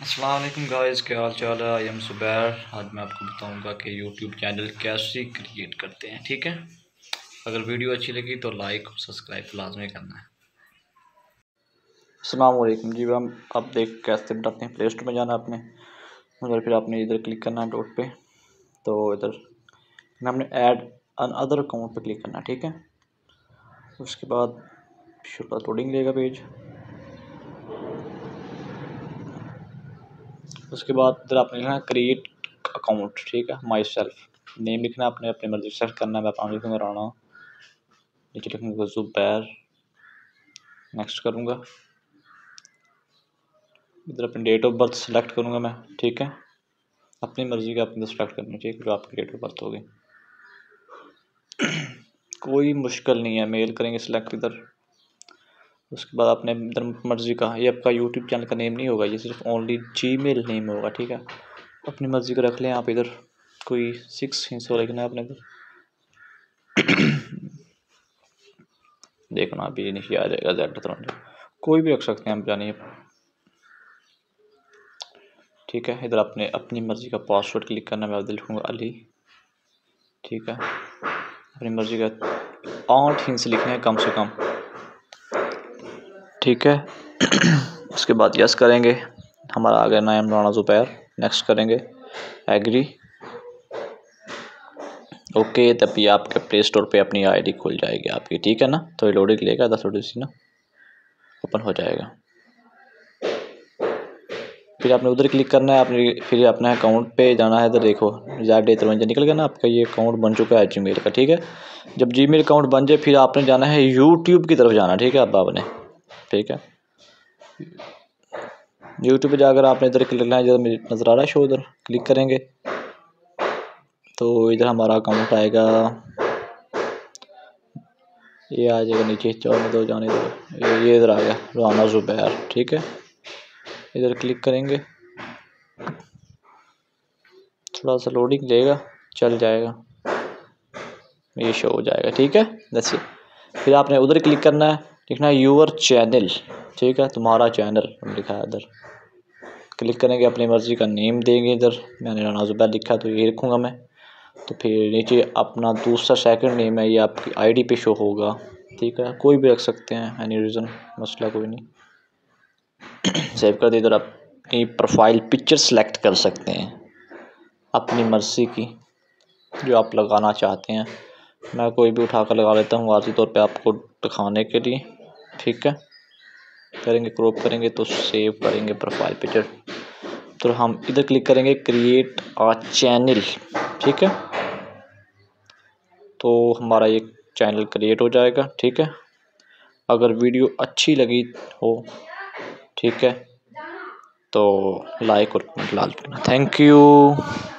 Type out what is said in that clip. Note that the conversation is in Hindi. अस्सलाम वालेकुम गाइस, क्या हाल चाल है। I am Zubair. आज मैं आपको बताऊंगा कि YouTube चैनल कैसे क्रिएट करते हैं। ठीक है, अगर वीडियो अच्छी लगी तो लाइक और सब्सक्राइब लाजमी करना है। अस्सलाम वालेकुम जी। हम अब देख कैसे बताते हैं। प्ले स्टोर में जाना आपने, उधर फिर आपने इधर क्लिक करना है डॉट पे, तो इधर हमने ऐड अन अदर अकाउंट पर क्लिक करना। ठीक है, उसके बाद शुरुआत लोडिंग लेगा पेज। उसके बाद इधर आपने लिखना है क्रिएट अकाउंट। ठीक है, माई सेल्फ नेम लिखना आपने, अपने मर्जी से सर्च करना है। मैं अपना लिखूँगा राना, नीचे लिखूँगा ज़ुबैर, नेक्स्ट करूँगा। इधर अपनी डेट ऑफ बर्थ सेलेक्ट करूँगा मैं। ठीक है, अपनी मर्जी का अपने सेलेक्ट करनी चाहिए जो आपकी डेट ऑफ बर्थ होगी। कोई मुश्किल नहीं है, मेल करेंगे सेलेक्ट इधर। उसके बाद आपने इधर मर्ज़ी का, ये आपका यूट्यूब चैनल का नेम नहीं होगा, ये सिर्फ ओनली जीमेल नेम होगा। ठीक है, अपनी मर्ज़ी का रख लें आप। इधर कोई 600 लिखना है अपने देखना अभी नहीं आ जाएगा ज़्यादा, कोई भी रख सकते हैं हम, जानिए। ठीक है, इधर आपने अपनी मर्ज़ी का पासवर्ड क्लिक करना। मैं लिखूँगा अली। ठीक है, अपनी मर्ज़ी का 8 हिंस लिखना है कम से कम। ठीक है, उसके बाद यस करेंगे, हमारा आ गया नाम राना ज़ुबैर। नेक्स्ट करेंगे एग्री, ओके, तभी आपके प्ले स्टोर पे अपनी आईडी खुल जाएगी आपकी। ठीक है ना, थोड़ी लोडिंग लेगा, 10 थोड़ी सी ना ओपन हो जाएगा। फिर आपने उधर क्लिक करना है, आपने फिर अपने अकाउंट पे जाना है। इधर देखो ज़्यादा निकल गया ना आपका, ये अकाउंट बन चुका है जीमेल का। ठीक है, जब जीमेल अकाउंट बन जाए फिर आपने जाना है यूट्यूब की तरफ जाना। ठीक है, अब आपने ठीक है यूट्यूब पे जाकर आपने इधर क्लिक करना है, जब मुझे नज़र आ रहा है शो, इधर क्लिक करेंगे तो इधर हमारा अकाउंट आएगा। ये आ जाएगा नीचे, चौने दो जाने दो, ये इधर आ गया राना ज़ुबैर। ठीक है, इधर क्लिक करेंगे, थोड़ा सा लोडिंग लेगा, चल जाएगा, ये शो हो जाएगा। ठीक है, जैसे फिर आपने उधर क्लिक करना है, लिखना है यूअर चैनल। ठीक है, तुम्हारा चैनल लिखा है इधर, क्लिक करेंगे, अपनी मर्ज़ी का नेम देंगे। इधर मैंने राना ज़ुबैर लिखा तो ये रखूँगा मैं। तो फिर नीचे अपना दूसरा सेकंड नेम है, ये आपकी आईडी पे शो होगा। ठीक है, कोई भी रख सकते हैं, एनी रीज़न, मसला कोई नहीं। सेव कर दे। इधर आप अपनी प्रोफाइल पिक्चर सेलेक्ट कर सकते हैं अपनी मर्ज़ी की जो आप लगाना चाहते हैं। मैं कोई भी उठा कर लगा लेता हूँ वाजी तौर पे आपको दिखाने के लिए। ठीक है, करेंगे क्रॉप करेंगे तो सेव करेंगे प्रोफाइल पिक्चर। तो हम इधर क्लिक करेंगे क्रिएट अ चैनल। ठीक है, तो हमारा ये चैनल क्रिएट हो जाएगा। ठीक है, अगर वीडियो अच्छी लगी हो, ठीक है, तो लाइक और कमेंट लाजमी करना। Thank you.